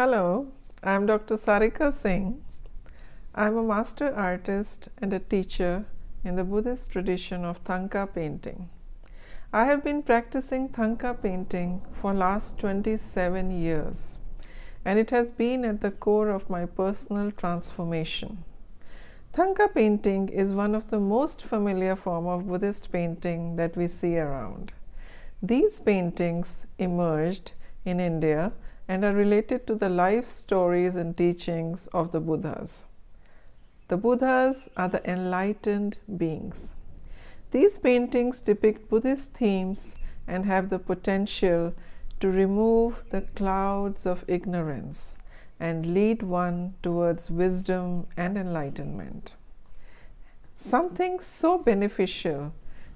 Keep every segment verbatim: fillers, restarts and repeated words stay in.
Hello, I'm Doctor Sarika Singh. I'm a master artist and a teacher in the Buddhist tradition of Thangka painting. I have been practicing Thangka painting for last twenty-seven years, and it has been at the core of my personal transformation. Thangka painting is one of the most familiar form of Buddhist painting that we see around. These paintings emerged in India and are related to the life stories and teachings of the Buddhas. The Buddhas are the enlightened beings. These paintings depict Buddhist themes and have the potential to remove the clouds of ignorance and lead one towards wisdom and enlightenment. Something so beneficial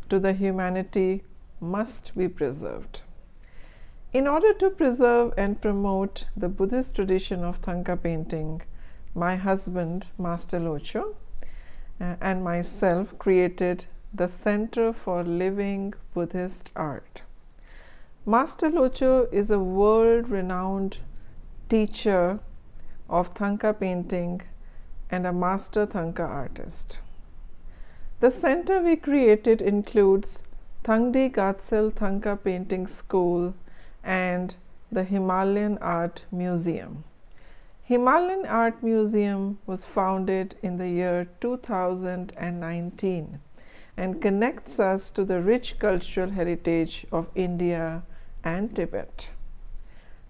to the humanity must be preserved. In order to preserve and promote the Buddhist tradition of Thangka painting, my husband, Master Locho, uh, and myself created the Center for Living Buddhist Art. Master Locho is a world-renowned teacher of Thangka painting and a master Thangka artist. The center we created includes Thangde Gatsal Thangka Painting School and the Himalayan Art Museum. Himalayan Art Museum was founded in the year two thousand nineteen and connects us to the rich cultural heritage of India and Tibet.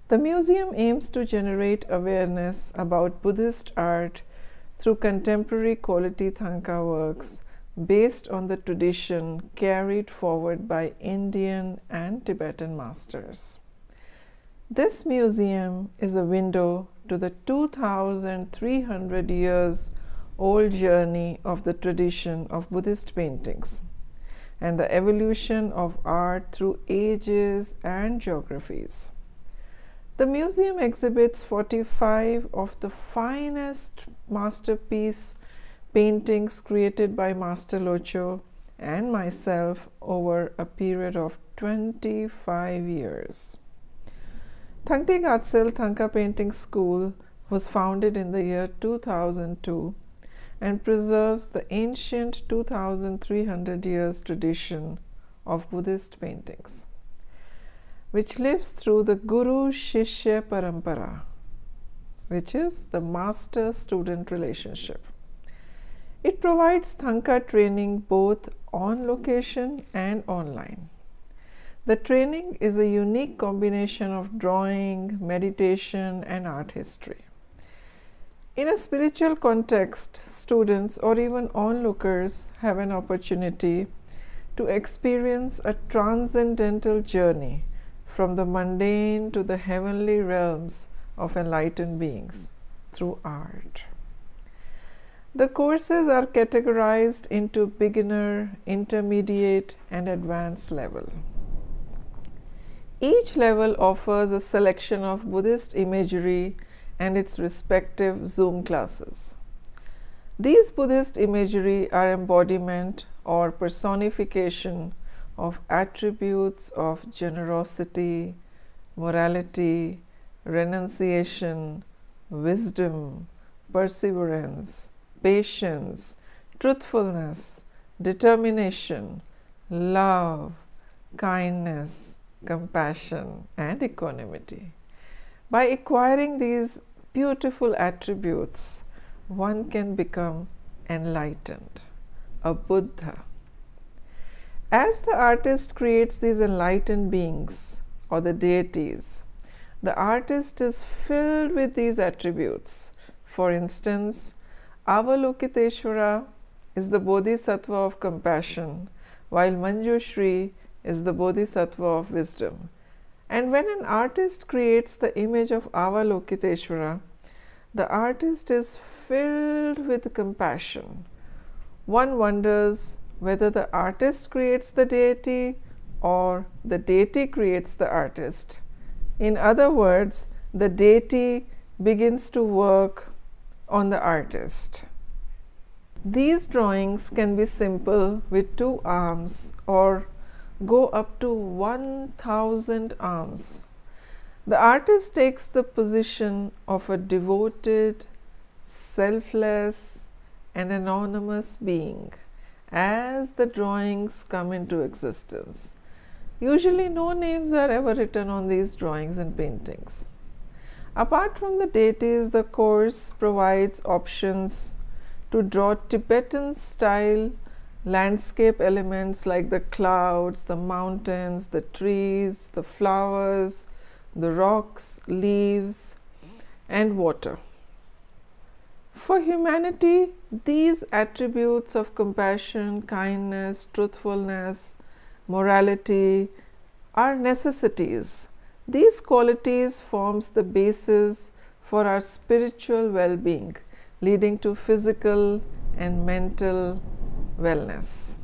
The museum aims to generate awareness about Buddhist art through contemporary quality Thangka works based on the tradition carried forward by Indian and Tibetan masters. This museum is a window to the two thousand three hundred years old journey of the tradition of Buddhist paintings and the evolution of art through ages and geographies. The museum exhibits forty-five of the finest masterpiece paintings created by Master Locho and myself over a period of twenty-five years. Thangde Gatsal Thangka Painting School was founded in the year two thousand two and preserves the ancient two thousand three hundred years tradition of Buddhist paintings, which lives through the Guru Shishya Parampara, which is the master-student relationship. It provides Thangka training both on location and online. The training is a unique combination of drawing, meditation, and art history. In a spiritual context, students or even onlookers have an opportunity to experience a transcendental journey from the mundane to the heavenly realms of enlightened beings through art. The courses are categorized into beginner, intermediate, and advanced level. Each level offers a selection of Buddhist imagery and its respective Zoom classes. These Buddhist imagery are embodiment or personification of attributes of generosity, morality, renunciation, wisdom, perseverance, patience, truthfulness, determination, love, kindness, compassion, and equanimity. By acquiring these beautiful attributes, one can become enlightened, a Buddha. As the artist creates these enlightened beings or the deities, the artist is filled with these attributes. For instance, Avalokiteshvara is the Bodhisattva of compassion, while Manjushri is the Bodhisattva of wisdom. And when an artist creates the image of Avalokiteshvara, the artist is filled with compassion. One wonders whether the artist creates the deity or the deity creates the artist. In other words, the deity begins to work on the artist. These drawings can be simple with two arms or go up to one thousand arms. The artist takes the position of a devoted, selfless, and anonymous being as the drawings come into existence. Usually no names are ever written on these drawings and paintings. Apart from the deities, the course provides options to draw Tibetan-style landscape elements like the clouds, the mountains, the trees, the flowers, the rocks, leaves, and water. For humanity, these attributes of compassion, kindness, truthfulness, morality are necessities. These qualities forms the basis for our spiritual well-being, leading to physical and mental wellness.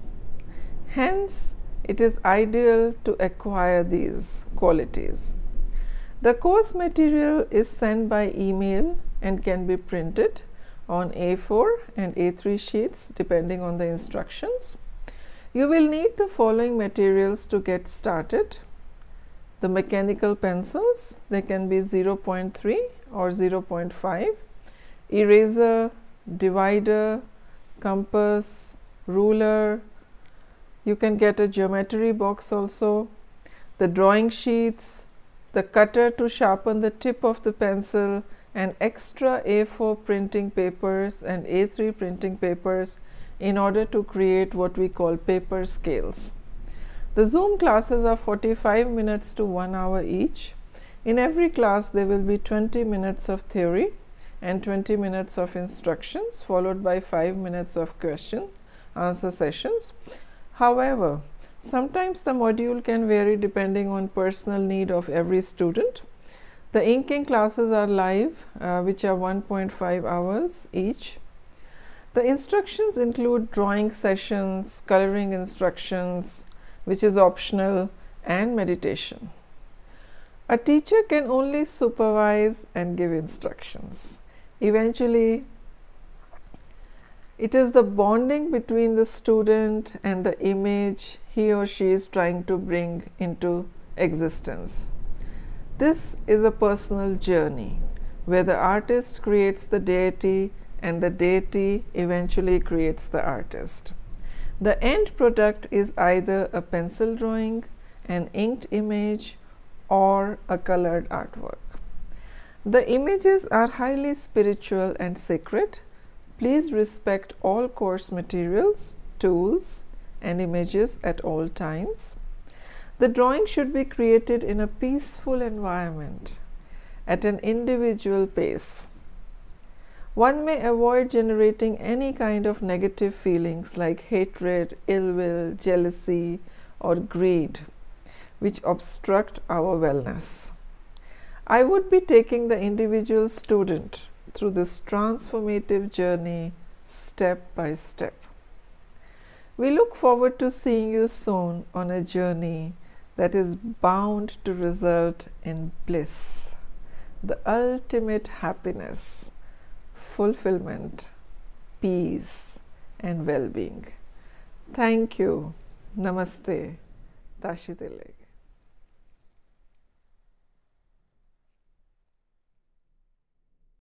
Hence, it is ideal to acquire these qualities. The course material is sent by email and can be printed on A four and A three sheets depending on the instructions. You will need the following materials to get started. The mechanical pencils, they can be zero point three or zero point five, eraser, divider, compass, ruler. You can get a geometry box also, the drawing sheets, the cutter to sharpen the tip of the pencil, and extra A four printing papers and A three printing papers in order to create what we call paper scales. The Zoom classes are forty-five minutes to one hour each. In every class, there will be twenty minutes of theory and twenty minutes of instructions, followed by five minutes of question answer sessions. However, sometimes the module can vary depending on personal need of every student. The inking classes are live, uh, which are one point five hours each. The instructions include drawing sessions, coloring instructions, which is optional, and meditation. A teacher can only supervise and give instructions. Eventually, it is the bonding between the student and the image he or she is trying to bring into existence. This is a personal journey where the artist creates the deity and the deity eventually creates the artist. The end product is either a pencil drawing, an inked image, or a colored artwork. The images are highly spiritual and sacred. Please respect all course materials, tools, and images at all times. The drawing should be created in a peaceful environment at an individual pace. One may avoid generating any kind of negative feelings like hatred, ill will, jealousy, or greed, which obstruct our wellness. I would be taking the individual student through this transformative journey step by step. We look forward to seeing you soon on a journey that is bound to result in bliss, the ultimate happiness, fulfillment, peace, and well-being. Thank you. Namaste. Tashi Delek.